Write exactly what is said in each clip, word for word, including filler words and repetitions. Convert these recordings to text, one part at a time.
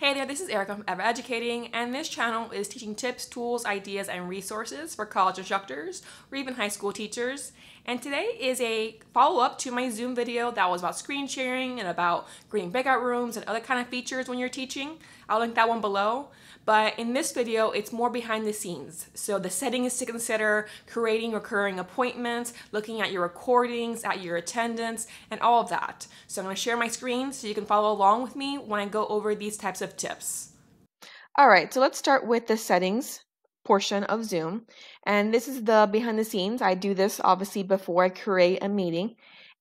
Hey there, this is Erica from Ever Educating, and this channel is teaching tips, tools, ideas, and resources for college instructors or even high school teachers. And today is a follow-up to my Zoom video that was about screen sharing and about creating breakout rooms and other kind of features when you're teaching. I'll link that one below. But in this video, it's more behind the scenes. So the settings to consider, creating recurring appointments, looking at your recordings, at your attendance, and all of that. So I'm going to share my screen so you can follow along with me when I go over these types of tips. All right, so let's start with the settings portion of Zoom. And this is the behind the scenes. I do this obviously before I create a meeting.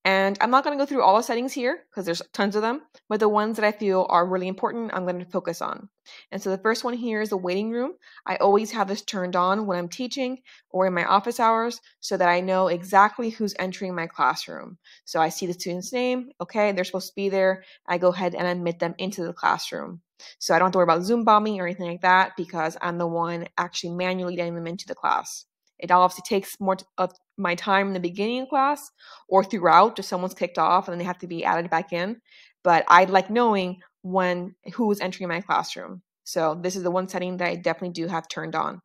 And I'm not going to go through all the settings here because there's tons of them, but the ones that I feel are really important, I'm going to focus on. And so the first one here is the waiting room. I always have this turned on when I'm teaching or in my office hours so that I know exactly who's entering my classroom. So I see the student's name, okay, they're supposed to be there. I go ahead and admit them into the classroom. So I don't have to worry about Zoom bombing or anything like that because I'm the one actually manually getting them into the class. It obviously takes more of my time in the beginning of class or throughout if someone's kicked off and then they have to be added back in. But I like knowing when who is entering my classroom. So this is the one setting that I definitely do have turned on.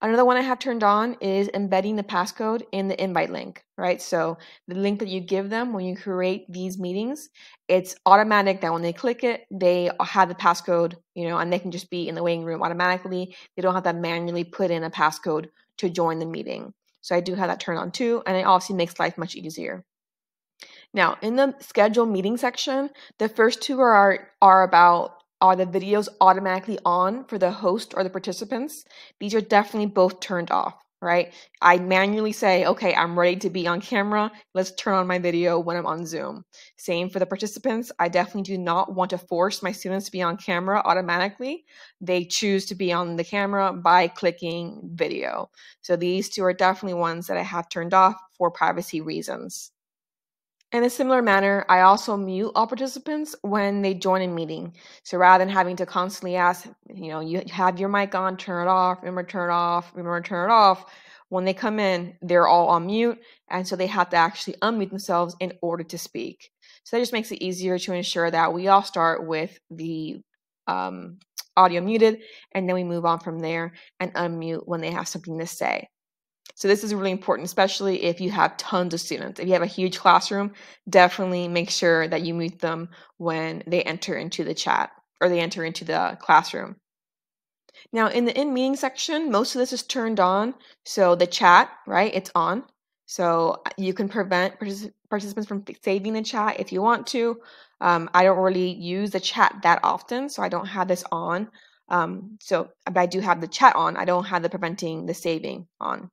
Another one I have turned on is embedding the passcode in the invite link, right? So the link that you give them when you create these meetings, it's automatic that when they click it, they have the passcode, you know, and they can just be in the waiting room automatically. They don't have to manually put in a passcode to join the meeting. So I do have that turned on too, and it obviously makes life much easier. Now, in the schedule meeting section, the first two are, are about Are the videos automatically on for the host or the participants? These are definitely both turned off, right? I manually say, okay, I'm ready to be on camera. Let's turn on my video when I'm on Zoom. Same for the participants. I definitely do not want to force my students to be on camera automatically. They choose to be on the camera by clicking video. So these two are definitely ones that I have turned off for privacy reasons. In a similar manner, I also mute all participants when they join a meeting. So rather than having to constantly ask, you know, you have your mic on, turn it off, remember turn it off, remember turn it off. When they come in, they're all on mute. And so they have to actually unmute themselves in order to speak. So that just makes it easier to ensure that we all start with the um, audio muted, and then we move on from there and unmute when they have something to say. So this is really important, especially if you have tons of students. If you have a huge classroom, definitely make sure that you mute them when they enter into the chat or they enter into the classroom. Now in the in-meeting section, most of this is turned on. So the chat, right, it's on. So you can prevent particip participants from saving the chat if you want to. Um, I don't really use the chat that often, so I don't have this on. Um, so but I do have the chat on. I don't have the preventing the saving on.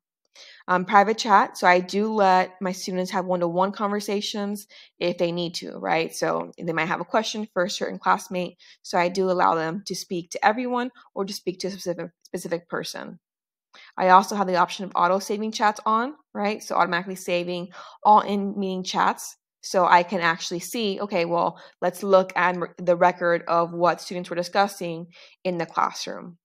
Um, private chat. So I do let my students have one-to-one conversations if they need to, right? So they might have a question for a certain classmate. So I do allow them to speak to everyone or to speak to a specific, specific person. I also have the option of auto-saving chats on, right? So automatically saving all in-meeting chats. So I can actually see, okay, well, let's look at the record of what students were discussing in the classroom.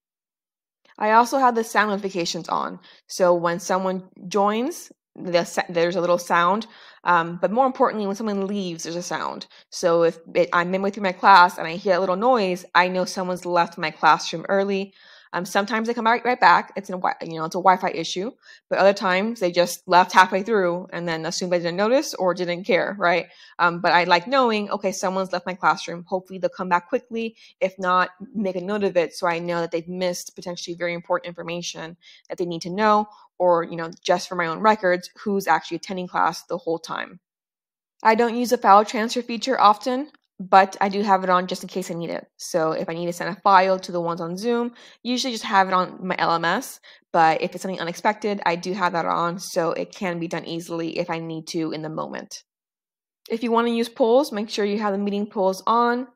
I also have the sound notifications on. So when someone joins, there's a little sound, um, but more importantly, when someone leaves, there's a sound. So if it, I'm midway through my class and I hear a little noise, I know someone's left my classroom early. Um, sometimes they come right, right back. It's, an, you know, it's a Wi-Fi issue, but other times they just left halfway through and then assumed I didn't notice or didn't care, right? Um, but I like knowing, okay, someone's left my classroom. Hopefully they'll come back quickly. If not, make a note of it so I know that they've missed potentially very important information that they need to know or, you know, just for my own records, who's actually attending class the whole time. I don't use a file transfer feature often, but I do have it on just in case I need it. So if I need to send a file to the ones on Zoom, usually just have it on my L M S. But if it's something unexpected, I do have that on so it can be done easily if I need to in the moment. If you want to use polls, make sure you have the meeting polls on.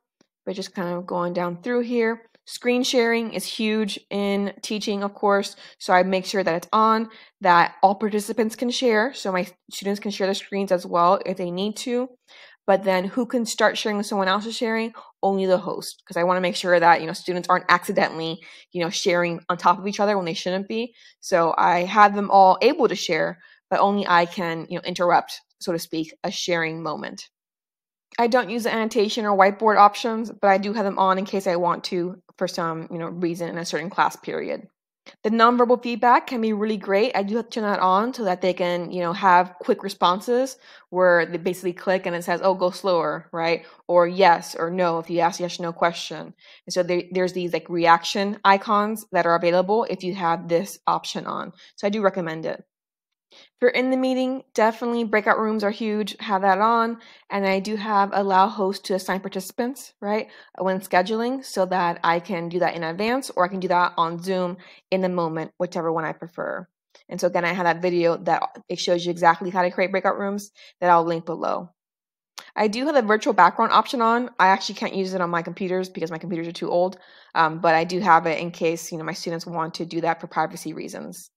But just kind of going down through here. Screen sharing is huge in teaching, of course, so I make sure that it's on, that all participants can share. So my students can share their screens as well if they need to. But then who can start sharing with someone else's sharing? Only the host, because I want to make sure that, you know, students aren't accidentally, you know, sharing on top of each other when they shouldn't be. So I have them all able to share, but only I can, you know, interrupt, so to speak, a sharing moment. I don't use the annotation or whiteboard options, but I do have them on in case I want to for some you know reason in a certain class period. The nonverbal feedback can be really great. I do have to turn that on so that they can, you know, have quick responses where they basically click and it says, oh, go slower, right? Or yes or no, if you ask a yes or no question. And so there, there's these like reaction icons that are available if you have this option on. So I do recommend it. If you're in the meeting, definitely breakout rooms are huge. Have that on. And I do have allow hosts to assign participants, right, when scheduling so that I can do that in advance or I can do that on Zoom in the moment, whichever one I prefer. And so again, I have that video that it shows you exactly how to create breakout rooms that I'll link below. I do have the virtual background option on. I actually can't use it on my computers because my computers are too old, um, but I do have it in case you know my students want to do that for privacy reasons.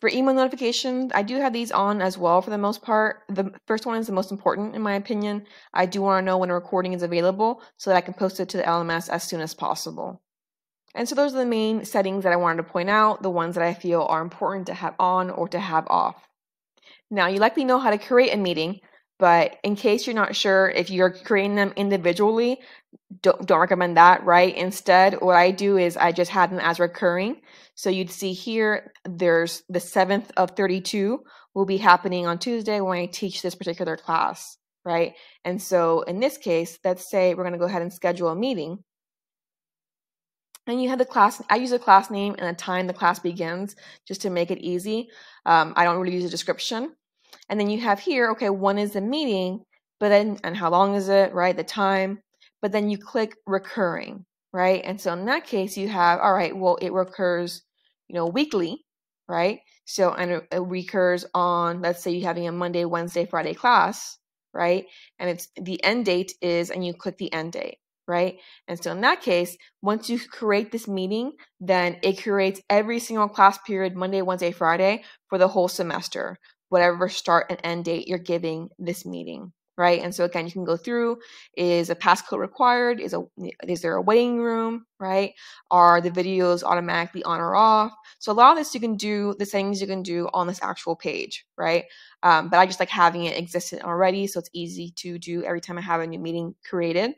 For email notifications, I do have these on as well for the most part. The first one is the most important in my opinion. I do want to know when a recording is available so that I can post it to the L M S as soon as possible. And so those are the main settings that I wanted to point out, the ones that I feel are important to have on or to have off. Now, you likely know how to create a meeting, but in case you're not sure if you're creating them individually, don't, don't recommend that, right? Instead, what I do is I just had them as recurring. So you'd see here, there's the seventh of thirty-two will be happening on Tuesday when I teach this particular class, right? And so in this case, let's say we're gonna go ahead and schedule a meeting. And you have the class, I use a class name and the time the class begins just to make it easy. Um, I don't really use a description. And then you have here, okay, when is the meeting, but then, and how long is it, right, the time, but then you click recurring, right? And so in that case, you have, all right, well, it recurs, you know, weekly, right? So, and it, it recurs on, let's say you're having a Monday, Wednesday, Friday class, right? And it's the end date is, and you click the end date, right? And so in that case, once you create this meeting, then it creates every single class period, Monday, Wednesday, Friday, for the whole semester, whatever start and end date you're giving this meeting, right? And so again, you can go through, is a passcode required? Is a is there a waiting room, right? Are the videos automatically on or off? So a lot of this you can do, the settings you can do on this actual page, right? Um, but I just like having it existent already, so it's easy to do every time I have a new meeting created,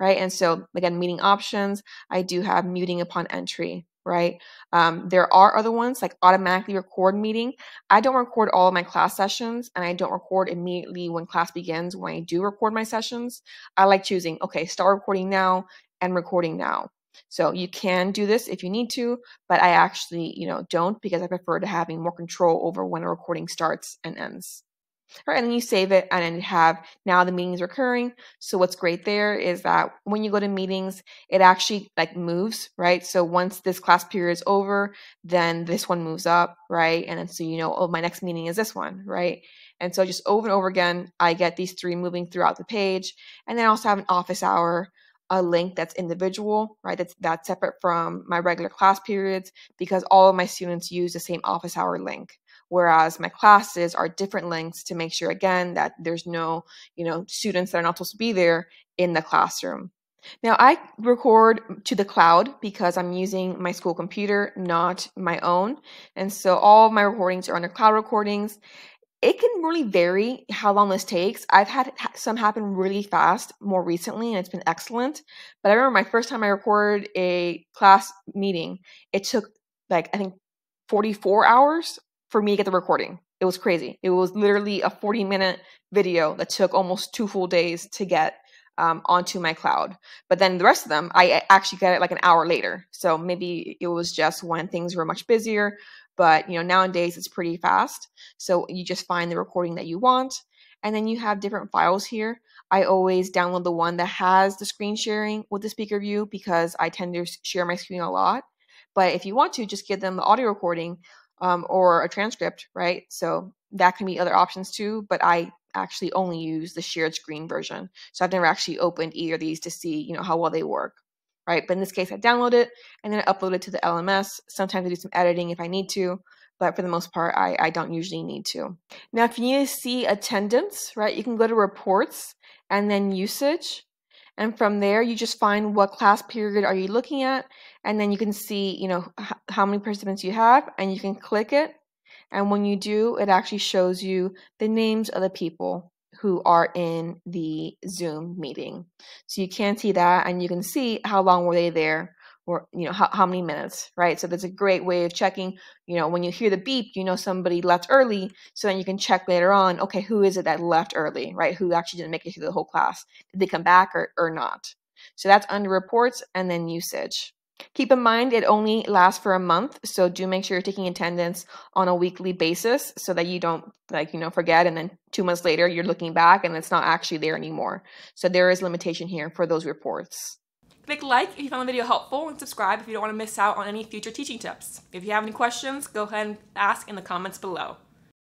right? And so again, meeting options, I do have muting upon entry, right? Um, there are other ones like automatically record meeting. I don't record all of my class sessions and I don't record immediately when class begins. When I do record my sessions, I like choosing, okay, start recording now and recording now. So you can do this if you need to, but I actually, you know, don't because I prefer to having more control over when a recording starts and ends. All right, and then you save it and then have now the meetings recurring. So what's great there is that when you go to meetings, it actually like moves, right? So once this class period is over, then this one moves up, right? And then so you know, oh, my next meeting is this one, right? And so just over and over again, I get these three moving throughout the page. And then I also have an office hour, a link that's individual, right? That's that's separate from my regular class periods because all of my students use the same office hour link. Whereas my classes are different links to make sure, again, that there's no, you know, students that are not supposed to be there in the classroom. Now, I record to the cloud because I'm using my school computer, not my own. And so all of my recordings are under cloud recordings. It can really vary how long this takes. I've had some happen really fast more recently, and it's been excellent. But I remember my first time I recorded a class meeting, it took like, I think, forty-four hours. For me to get the recording. It was crazy. It was literally a forty minute video that took almost two full days to get um, onto my cloud. But then the rest of them, I actually got it like an hour later. So maybe it was just when things were much busier, but you know, nowadays it's pretty fast. So you just find the recording that you want. And then you have different files here. I always download the one that has the screen sharing with the speaker view because I tend to share my screen a lot. But if you want to, just give them the audio recording Um, or a transcript, right? So that can be other options too, but I actually only use the shared screen version. So I've never actually opened either of these to see, you know, how well they work, right? But in this case, I download it and then I upload it to the L M S. Sometimes I do some editing if I need to, but for the most part, I, I don't usually need to. Now, if you need to see attendance, right, you can go to reports and then usage. And from there, you just find what class period are you looking at, and then you can see, you know, how many participants you have, and you can click it. And when you do, it actually shows you the names of the people who are in the Zoom meeting. So you can see that, and you can see how long were they there, or you know how, how many minutes, right? So that's a great way of checking. You know, when you hear the beep, you know somebody left early, so then you can check later on, okay, who is it that left early, right? Who actually didn't make it through the whole class? Did they come back or, or not? So that's under reports and then usage. Keep in mind, it only lasts for a month, so do make sure you're taking attendance on a weekly basis so that you don't, like, you know, forget, and then two months later you're looking back and it's not actually there anymore. So there is limitation here for those reports. Click like if you found the video helpful, and subscribe if you don't want to miss out on any future teaching tips. If you have any questions, go ahead and ask in the comments below.